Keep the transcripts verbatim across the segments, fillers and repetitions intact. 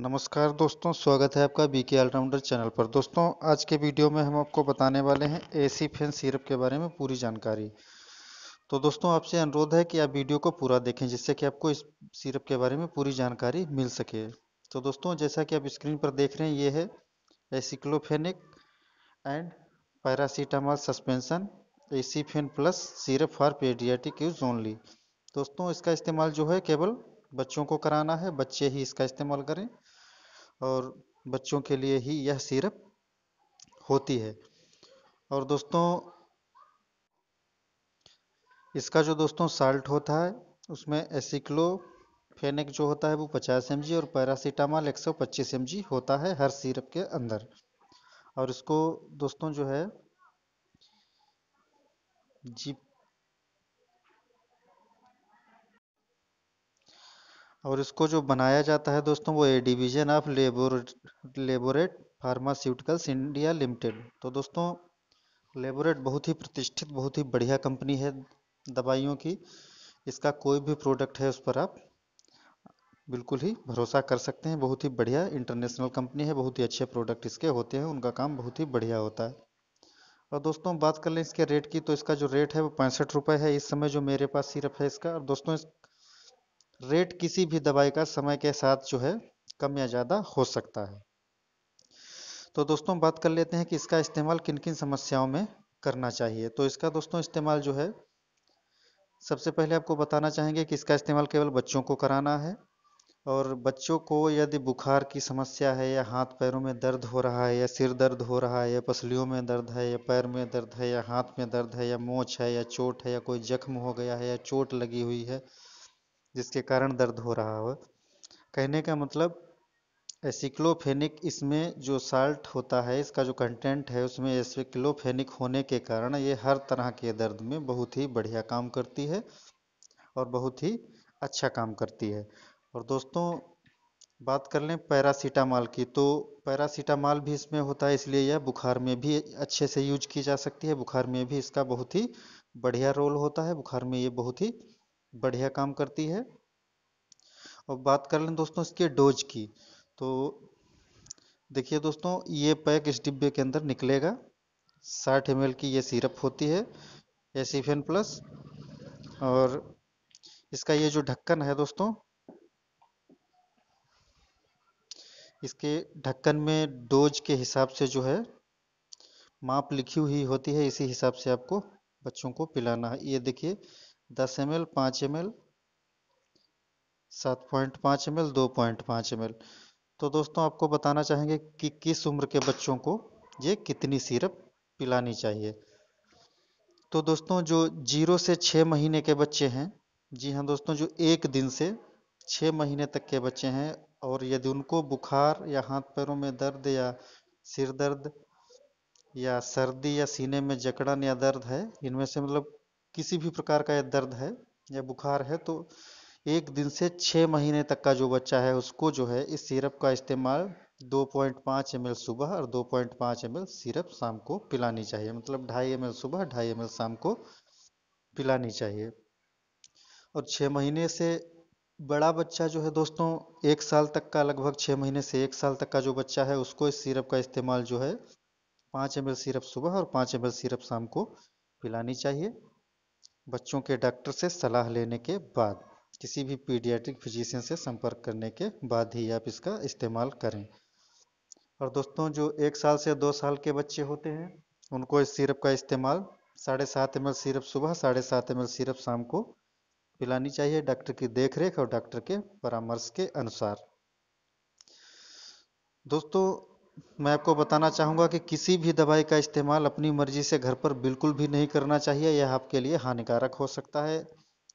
नमस्कार दोस्तों, स्वागत है आपका बीके ऑलराउंडर चैनल पर। दोस्तों, आज के वीडियो में हम आपको बताने वाले हैं एसेफेन सिरप के बारे में पूरी जानकारी। तो दोस्तों, आपसे अनुरोध है कि आप वीडियो को पूरा देखें जिससे कि आपको इस सिरप के बारे में पूरी जानकारी मिल सके। तो दोस्तों, जैसा कि आप स्क्रीन पर देख रहे हैं, ये है aceclofenac and paracetamol suspension एसेफेन plus syrup for paediatric use only. दोस्तों, इसका इस्तेमाल जो है केवल बच्चों को कराना है, बच्चे ही इसका इस्तेमाल करें और बच्चों के लिए ही यह सिरप होती है। और दोस्तों, इसका जो दोस्तों साल्ट होता है उसमें एसिक्लोफेनेक जो होता है वो पचास एम जी और पैरासीटामॉल एक सौ पच्चीस एम जी होता है हर सिरप के अंदर। और इसको दोस्तों जो है जी और इसको जो बनाया जाता है दोस्तों वो a division of Laborate pharmaceuticals India limited. तो दोस्तों, लेबोरेट बहुत ही प्रतिष्ठित, बहुत ही बढ़िया कंपनी है दवाइयों की। इसका कोई भी प्रोडक्ट है उस पर आप बिल्कुल ही भरोसा कर सकते हैं। बहुत ही बढ़िया इंटरनेशनल कंपनी है, बहुत ही अच्छे प्रोडक्ट इसके होते हैं, उनका काम बहुत ही बढ़िया होता है। और दोस्तों, बात कर लें इसके रेट की, तो इसका जो रेट है वो पैंसठ रुपये है इस समय जो मेरे पास सिरप है इसका। और दोस्तों, इस रेट किसी भी दवाई का समय के साथ जो है कम या ज़्यादा हो सकता है। तो दोस्तों, बात कर लेते हैं कि इसका इस्तेमाल किन किन समस्याओं में करना चाहिए। तो इसका दोस्तों इस्तेमाल जो है, सबसे पहले आपको बताना चाहेंगे कि इसका इस्तेमाल केवल बच्चों को कराना है। और बच्चों को यदि बुखार की समस्या है या हाथ पैरों में दर्द हो रहा है या सिर दर्द हो रहा है या पसलियों में दर्द है या पैर में दर्द है या हाथ में दर्द है या मोच है या चोट है या कोई जख्म हो गया है या चोट लगी हुई है जिसके कारण दर्द हो रहा हो, कहने का मतलब एसिक्लोफेनिक इसमें जो साल्ट होता है, इसका जो कंटेंट है उसमें एसिक्लोफेनिक होने के कारण ये हर तरह के दर्द में बहुत ही बढ़िया काम करती है और बहुत ही अच्छा काम करती है। और दोस्तों, बात कर लें पैरासीटामॉल की, तो पैरासीटामॉल भी इसमें होता है, इसलिए यह बुखार में भी अच्छे से यूज की जा सकती है। बुखार में भी इसका बहुत ही बढ़िया रोल होता है, बुखार में ये बहुत ही बढ़िया काम करती है। और बात कर लें दोस्तों इसके डोज की, तो देखिए दोस्तों, ये पैक इस डिब्बे के अंदर निकलेगा। साठ एम एल की ये सिरप होती है एसेफेन प्लस। और इसका ये जो ढक्कन है दोस्तों, इसके ढक्कन में डोज के हिसाब से जो है माप लिखी हुई होती है, इसी हिसाब से आपको बच्चों को पिलाना है। ये देखिए दस एम एल, पाँच एम एल, सात पॉइंट पाँच एम एल, दो पॉइंट पाँच एम एल। तो दोस्तों, आपको बताना चाहेंगे कि किस उम्र के बच्चों को ये कितनी सिरप पिलानी चाहिए। तो दोस्तों, जो जीरो से छः महीने के बच्चे हैं, जी हाँ दोस्तों, जो एक दिन से छः महीने तक के बच्चे हैं, और यदि उनको बुखार या हाथ पैरों में दर्द या सिर दर्द या सर्दी या सीने में जकड़न या दर्द है, इनमें से मतलब किसी भी प्रकार का यह दर्द है या बुखार है, तो एक दिन से छः महीने तक का जो बच्चा है उसको जो है इस सिरप का इस्तेमाल दो पॉइंट पाँच एम एल सुबह और दो पॉइंट पाँच एम एल सिरप शाम को पिलानी चाहिए। मतलब ढाई एम एल सुबह, ढाई एम एल शाम को पिलानी चाहिए। और छः महीने से बड़ा बच्चा जो है दोस्तों, एक साल तक का, लगभग छः महीने से एक साल तक का जो बच्चा है उसको इस सिरप का इस्तेमाल जो है पाँच एम एल सिरप सुबह और पाँच एम एल सिरप शाम को पिलानी चाहिए, बच्चों के डॉक्टर से सलाह लेने के बाद, किसी भी पीडियाट्रिक फिजिशियन से संपर्क करने के बाद ही आप इसका इस्तेमाल करें। और दोस्तों, जो एक साल से दो साल के बच्चे होते हैं उनको इस सिरप का इस्तेमाल साढ़े सात एम एल सिरप सुबह, साढ़े सात एम एल सिरप शाम को पिलानी चाहिए, डॉक्टर की देखरेख और डॉक्टर के परामर्श के अनुसार। दोस्तों, मैं आपको बताना चाहूँगा कि किसी भी दवाई का इस्तेमाल अपनी मर्जी से घर पर बिल्कुल भी नहीं करना चाहिए, यह आपके लिए हानिकारक हो सकता है।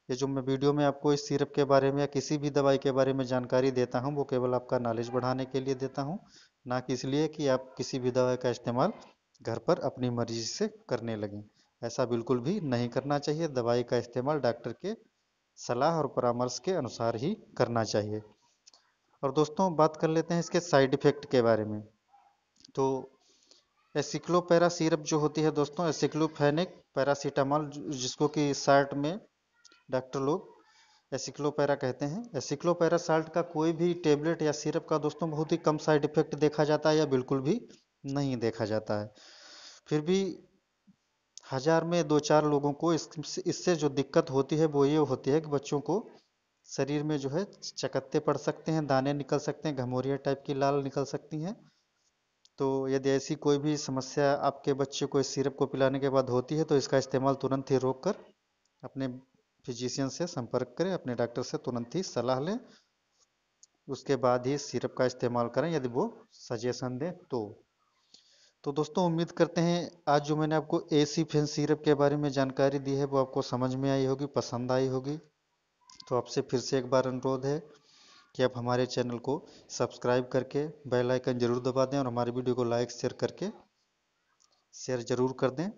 ये जो मैं वीडियो में आपको इस सिरप के बारे में या किसी भी दवाई के बारे में जानकारी देता हूँ वो केवल आपका नॉलेज बढ़ाने के लिए देता हूँ, ना कि इसलिए कि आप किसी भी दवाई का इस्तेमाल घर पर अपनी मर्जी से करने लगें। ऐसा बिल्कुल भी नहीं करना चाहिए, दवाई का इस्तेमाल डॉक्टर के सलाह और परामर्श के अनुसार ही करना चाहिए। और दोस्तों, बात कर लेते हैं इसके साइड इफ़ेक्ट के बारे में। तो एसिक्लोपैरा सिरप जो होती है दोस्तों, एसिक्लोफेनिक पैरासीटामॉल, जिसको कि साल्ट में डॉक्टर लोग एसिक्लोपेरा कहते हैं। एसिक्लोपेरा साल्ट का कोई भी टेबलेट या सिरप का दोस्तों बहुत ही कम साइड इफेक्ट देखा जाता है या बिल्कुल भी नहीं देखा जाता है। फिर भी हजार में दो चार लोगों को इससे जो दिक्कत होती है वो ये होती है कि बच्चों को शरीर में जो है चकत्ते पड़ सकते हैं, दाने निकल सकते हैं, घमोरिया टाइप की लाल निकल सकती हैं। तो यदि ऐसी कोई भी समस्या आपके बच्चे को इस सिरप को पिलाने के बाद होती है तो इसका इस्तेमाल तुरंत ही रोक कर अपने फिजिशियन से संपर्क करें, अपने डॉक्टर से तुरंत ही सलाह लें, उसके बाद ही सिरप का इस्तेमाल करें यदि वो सजेशन दें तो। तो दोस्तों उम्मीद करते हैं आज जो मैंने आपको एसेफेन सिरप के बारे में जानकारी दी है वो आपको समझ में आई होगी, पसंद आई होगी। तो आपसे फिर से एक बार अनुरोध है कि आप हमारे चैनल को सब्सक्राइब करके बेल आइकन जरूर दबा दें और हमारे वीडियो को लाइक शेयर करके शेयर जरूर कर दें।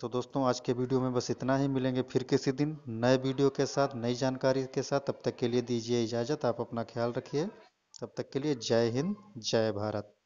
तो दोस्तों आज के वीडियो में बस इतना ही, मिलेंगे फिर किसी दिन नए वीडियो के साथ, नई जानकारी के साथ। तब तक के लिए दीजिए इजाज़त, आप अपना ख्याल रखिए। तब तक के लिए जय हिंद, जय भारत।